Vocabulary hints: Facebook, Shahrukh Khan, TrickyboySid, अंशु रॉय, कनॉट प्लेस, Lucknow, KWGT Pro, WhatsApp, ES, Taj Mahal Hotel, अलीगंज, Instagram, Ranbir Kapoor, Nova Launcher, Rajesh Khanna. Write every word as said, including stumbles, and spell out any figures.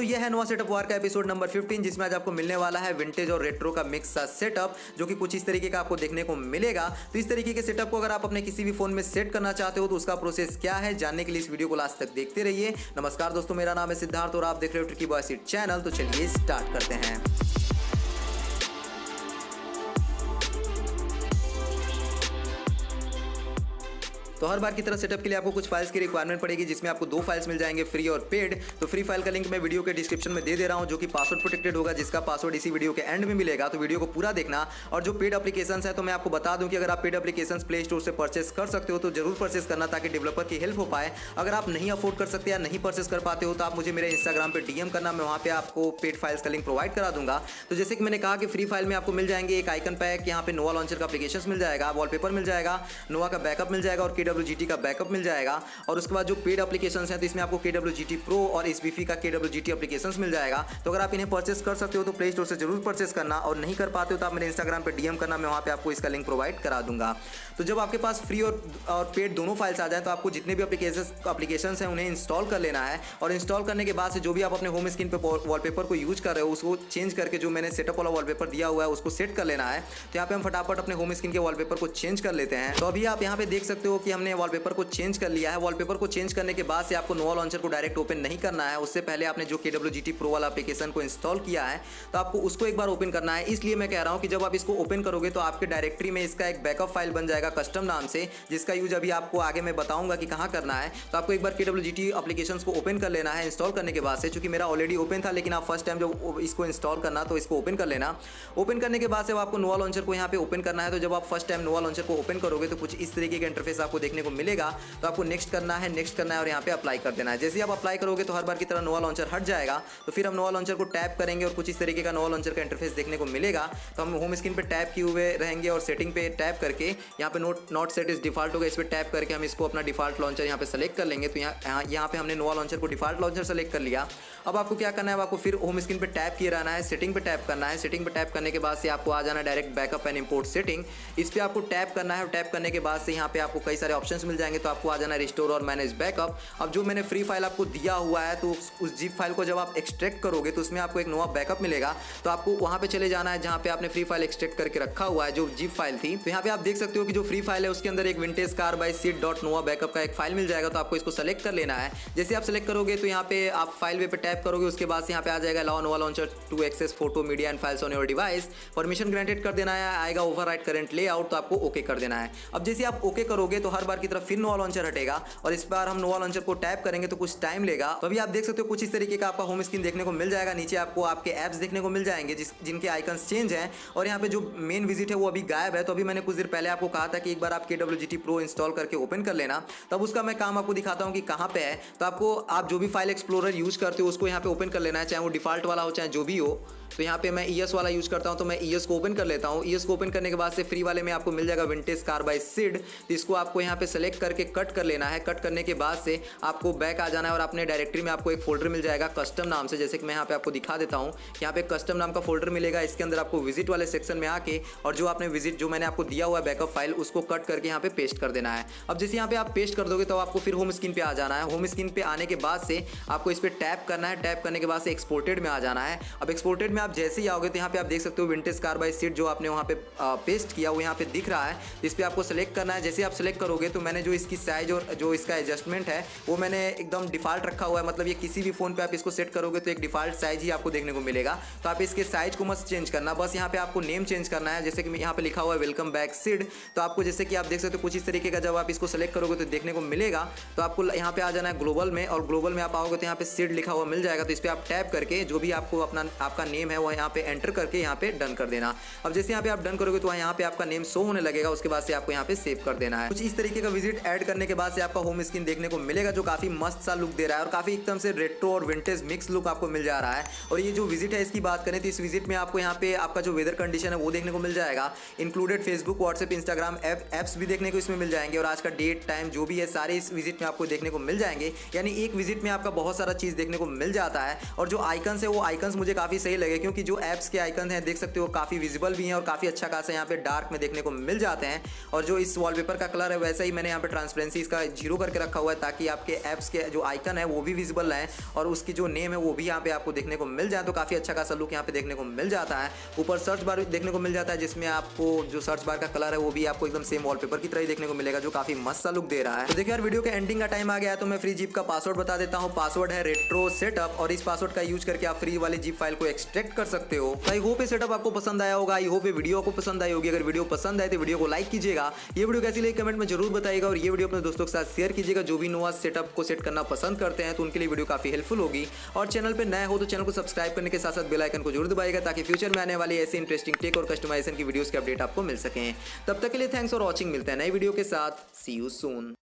दोस्तों ये है नोवा सेटअप वार का एपिसोड नंबर फिफ्टीन, जिसमें आज आपको मिलने वाला है विंटेज और रेट्रो का मिक्स सा सेटअप, जो कि कुछ इस तरीके का आपको देखने को मिलेगा। तो इस तरीके के सेटअप को अगर आप अपने किसी भी फोन में सेट करना चाहते हो तो उसका प्रोसेस क्या है, जानने के लिए इस वीडियो को लास्ट तक देखते रहिए। नमस्कार दोस्तों, मेरा नाम है सिद्धार्थ और आप देख रहे हो ट्रिकी बॉय सिड चैनल। तो चलिए स्टार्ट करते हैं। तो हर बार की तरह सेटअप के लिए आपको कुछ फाइल्स की रिक्वायरमेंट पड़ेगी, जिसमें आपको दो फाइल्स मिल जाएंगे, फ्री और पेड। तो फ्री फाइल का लिंक मैं वीडियो के डिस्क्रिप्शन में दे दे रहा हूँ, जो कि पासवर्ड प्रोटेक्टेड होगा, जिसका पासवर्ड इसी वीडियो के एंड में मिलेगा, तो वीडियो को पूरा देखना। और जो पेड एप्लीकेशंस है तो मैं आपको बता दूं कि अगर आप पेड एप्लीकेशंस प्ले स्टोर से परचेस कर सकते हो तो जरूर परचेस करना, ताकि डेवलपर की हेल्प हो पाए। अगर आप नहीं अफोर्ड कर सकते या नहीं परचेस कर पाते हो तो आप मुझे मेरे इंस्टाग्राम पर डीएम करना, मैं वहाँ पे आपको पेड फाइल्स का लिंक प्रोवाइड करा दूंगा। तो जैसे कि मैंने कहा कि फ्री फाइल में आपको मिल जाएंगे एक आइकन पैक, यहाँ पे नोवा लॉन्चर का एप्लीकेशन मिल जाएगा, वॉलपेपर मिल जाएगा, नोवा का बैकअप मिल जाएगा और K W G T का बैकअप मिल जाएगा। और उसके बाद जो पेड एप्लीकेशंस हैं तो इसमें आपको K W G T Pro और S B P का K W G T applications मिल जाएगा। तो अगर आप इन्हें परचेस कर सकते हो तो प्ले स्टोर से जरूर परचेस करना, और नहीं कर पाते हो तो आप मेरे इंस्टाग्राम पे डीएम करना, मैं वहाँ पे आपको इसका लिंक प्रोवाइड करा दूंगा। तो जब आपके पास फ्री और, और पेड दोनों फाइल्स आ जाए तो आपको जितने भी एप्लीकेशंस हैं उन्हें इंस्टॉल कर लेना है। और इंस्टॉल करने के बाद से जो भी आप अपने होम स्क्रीन पर वॉलपेपर को यूज कर रहे हो उसको चेंज करके, जो मैंने सेटअप वाला वॉलपेपर दिया हुआ है उसको सेट कर लेना है। तो यहाँ पे हम फटाफट अपने होम स्क्रीन के वॉलपेपर को चेंज कर लेते हैं। तो अभी आप यहाँ पे देख सकते हो कि हमने वॉलपेपर को चेंज कर लिया है। वॉलपेपर को चेंज करने के बाद से आपको नोवा लॉन्चर को डायरेक्ट ओपन नहीं करना है, उससे पहले आपने जो K W G T Pro वाला एप्लीकेशन को इंस्टॉल किया है तो आपको उसको एक बार ओपन करना है। इसलिए मैं कह रहा हूं कि जब आप इसको ओपन करोगे तो आपके डायरेक्टरी में इसका एक बैकअप फाइल बन जाएगा कस्टम नाम से, जिसका यूज अभी आपको आगे मैं बताऊंगा कि कहाँ करना है। तो आपको एक बार K W G T application को ओपन कर लेना है इंस्टॉल करने के बाद से। चूंकि मेरा ऑलरेडी ओपन था, लेकिन आप फर्स्ट टाइम जब इसको इंस्टॉल करना तो इसको ओपन कर लेना। ओपन करने के बाद से आपको नोवा लॉन्चर को यहाँ पे ओपन करना है। तो जब आप फर्स्ट टाइम नोवा लॉन्चर को ओपन करोगे तो कुछ इस तरीके का इंटरफेस आपको देखने को मिलेगा। तो आपको नेक्स्ट करना है, नेक्स्ट करना है और यहाँ पे अप्लाई कर देना है। जैसे ही आप अप्लाई करोगे तो हर बार की तरह नोवा लॉन्चर हट जाएगा। तो फिर हम नोवा लॉन्चर को टैप करेंगे और कुछ इस तरीके का नोवा लॉन्चर का इंटरफेस देखने को मिलेगा। तो हम होम स्क्रीन पे टैप किए हुए रहेंगे और सेटिंग पे टैप करके यहाँ पे note not set is default होगा, इस पर टैप करके हम इसको अपना डिफॉल्ट लॉन्चर यहाँ पे सेलेक्ट कर लेंगे। तो यहाँ यहाँ पे हमने नोवा लॉन्चर को डिफॉल्ट लॉन्चर सेलेक्ट कर लिया। अब आपको क्या करना है, आपको फिर होम स्क्रीन पे टैप किए रहना है, सेटिंग पे टैप करना है। सेटिंग पे टैप करने के बाद से आपको आ जाना है direct backup and import setting, इस पर आपको टैप करना है। और टैप करने के बाद से यहाँ पे आपको कई सारे ऑप्शंस मिल जाएंगे। तो आपको आ जाना है रिस्टोर और मैनेज बैकअप। अब जो मैंने फ्री फाइल आपको दिया हुआ है तो उस जीप फाइल को जब आप एक्सट्रैक्ट करोगे तो उसमें आपको एक नोवा बैकअप मिलेगा। तो आपको वहाँ पे चले जाना है जहाँ पे आपने फ्री फाइल एक्सट्रैक्ट करके रखा हुआ है, जो जीप फाइल थी। तो यहाँ पे आप देख सकते हो कि जो फ्री फाइल है उसके अंदर एक vintage car by Sid dot Nova backup का एक फाइल मिल जाएगा। तो आपको इसको सेलेक्ट कर लेना है। जैसे आप सेलेक्ट करोगे तो यहाँ पे आप फाइल वे पे टैप करोगे, उसके बाद से यहाँ पे आ जाएगा allow Nova launcher to access photo media and files on your device, permission granted कर देना है। आएगा ओवरराइड करंट लेआउट, तो आपको ओके कर देना है। अब जैसे आप ओके करोगे तो हर बार की तरफ फिर नोवा लॉन्चर हटेगा और इस बार हम नोवा लॉन्चर को टैप करेंगे तो कुछ टाइम लेगा। तो अभी आप देख सकते हो कुछ इस तरीके का आपका होम स्क्रीन देखने को मिल जाएगा। नीचे आपको आपके ऐप्स देखने को मिल जाएंगे जिस जिनके आइकन्स चेंज हैं, और यहाँ पे जो मेन विजिट है वो अभी गायब है। तो अभी मैंने कुछ देर पहले आपको कहा था कि एक बार आप K W G T Pro install करके ओपन कर लेना, तब उसका मैं काम आपको दिखाता हूँ कि कहाँ पे है। तो आपको आप जो भी फाइल एक्सप्लोरर यूज करते हो उसको यहाँ पे ओपन कर लेना है, चाहे वो डिफॉल्ट वाला हो चाहे जो भी हो। तो यहाँ पे मैं E S वाला यूज करता हूँ, तो मैं E S को ओपन कर लेता हूँ। E S को ओपन करने के बाद से फ्री वाले में आपको मिल जाएगा विंटेज कार बाय सिड। तो इसको आपको यहाँ पे सेलेक्ट करके कट कर लेना है। कट करने के बाद से आपको बैक आ जाना है और अपने डायरेक्टरी में आपको एक फोल्डर मिल जाएगा कस्टम नाम से, जैसे कि मैं यहाँ पे आपको दिखा देता हूँ। यहाँ पे कस्टम नाम का फोल्डर मिलेगा, इसके अंदर आपको विजिट वाले सेक्शन में आके और जो आपने विजिट जो मैंने आपको दिया हुआ बैकअप फाइल उसको कट करके यहाँ पे पेस्ट कर देना है। अब जैसे यहाँ पे आप पेस्ट कर दोगे तो आपको फिर होम स्क्रीन पे आ जाना है। होम स्क्रीन पे आने के बाद से आपको इस पर टैप करना है। टैप करने के बाद से एक्सपोर्टेड में आ जाना है। अब एक्सपोर्टेड आप जैसे ही आओगे तो यहाँ पे आप देख सकते हो विंटेज कार बाय सिड जो आपने वहाँ पे पेस्ट किया वो यहाँ पे दिख रहा है। इस पर आपको सेलेक्ट करना है। जैसे आप सेलेक्ट करोगे तो मैंने जो इसकी साइज और जो इसका एडजस्टमेंट है वो मैंने एकदम डिफॉल्ट रखा हुआ है, मतलब ये किसी भी फोन पे आप इसको सेट करोगे तो एक डिफॉल्ट साइज ही आपको देखने को मिलेगा। तो आप इसके साइज को मत चेंज करना, बस यहाँ पे आपको नेम चेंज करना है। जैसे कि यहाँ पे लिखा हुआ है वेलकम बैक सिड। तो आपको जैसे कि आप देख सकते हो कुछ इस तरीके का जब आप इसको सेलेक्ट करोगे तो देखने को मिलेगा। तो आपको यहाँ पे आ जाना है ग्लोबल में, और ग्लोबल में आप आओगे तो यहाँ पे सिड लिखा हुआ मिल जाएगा। तो इस पर आप टैप करके जो भी आपको अपना आपका नेम है वो यहाँ पे एंटर करके यहाँ पे डन कर देना। अब जैसे यहाँ पे आप डन करोगे तो यहाँ पे आपका नेम शो होने लगेगा। उसके बाद से आपको यहाँ पे सेव कर देना है। कुछ इस तरीके का विजिट ऐड करने के बाद से आपका होम स्क्रीन देखने को मिलेगा, जो काफी मस्त सा लुक दे रहा है और काफी एकदम से रेट्रो और विंटेज मिक्स लुक आपको मिल जा रहा है। और ये जो विजिट है इसकी बात करें तो इस विजिट में आपको यहाँ पे आपका जो वेदर कंडीशन है वो देखने को मिल जाएगा। Included Facebook, WhatsApp, Instagram apps भी देखने को इसमें मिल जाएंगे, और आज का डेट टाइम जो भी है सारे इस विजिट में आपको देखने को मिल जाएंगे। यानी एक विजिट में आपका बहुत सारा चीज देखने को मिल जाता है। और जो आइकन्स है वो आइकन्स मुझे काफी सही लगे क्योंकि जो ऐप्स के आइकन हैं देख सकते हो काफ़ी विजिबल भी हैं और काफ़ी अच्छा खासा यहाँ पे डार्क में देखने को मिल जाते हैं। और जो इस वॉलपेपर का कलर है वैसे ही मैंने यहाँ पे ट्रांसपेरेंसी इसका जीरो करके रखा हुआ है ताकि आपके ऐप्स के जो आइकन है वो भी विजिबल रहें और उसकी जो नेम है वो भी यहाँ पे आपको देखने को मिल जाए, तो काफ़ी अच्छा खासा लुक यहाँ पे देखने को मिल जाता है। ऊपर सर्च बार देखने को मिल जाता है जिसमें आपको जो सर्च बार का कलर है वो भी आपको एकदम सेम वॉलपेपर की तरह देखने को मिलेगा, जो काफ़ी मस्त सा लुक दे रहा है। तो देखिए यार वीडियो के एंडिंग का टाइम आ गया है, तो मैं फ्री जीप का पासवर्ड बता देता हूँ। पासवर्ड है रेट्रो सेटअप और इस पासवर्ड का यूज करके आप फ्री वाले जीप फाइल को एक्सट्रैक्ट कर सकते हो। आई होप ये सेटअप आपको पसंद आया होगा, आई होप ये वीडियो को पसंद आई होगी। अगर वीडियो पसंद आए तो वीडियो को लाइक कीजिएगा, ये वीडियो कैसी लगी कमेंट में जरूर बताइएगा और ये वीडियो अपने दोस्तों के साथ शेयर कीजिएगा जो भी नोवा सेटअप को सेट करना पसंद करते हैं, तो उनके लिए वीडियो काफी हेल्पफुल होगी। और चैनल पर नए हो तो चैनल को सब्सक्राइब करने के साथ साथ बेल आइकन को जरूर दबाएगा ताकि फ्यूचर में आने वाली ऐसे इंटरेस्टिंग टेक और कस्टमाइजेशन की वीडियोस के अपडेट आपको मिल सकें। तब तक के लिए थैंक्स फॉर वॉचिंग, मिलते हैं नए वीडियो के साथ। See you soon.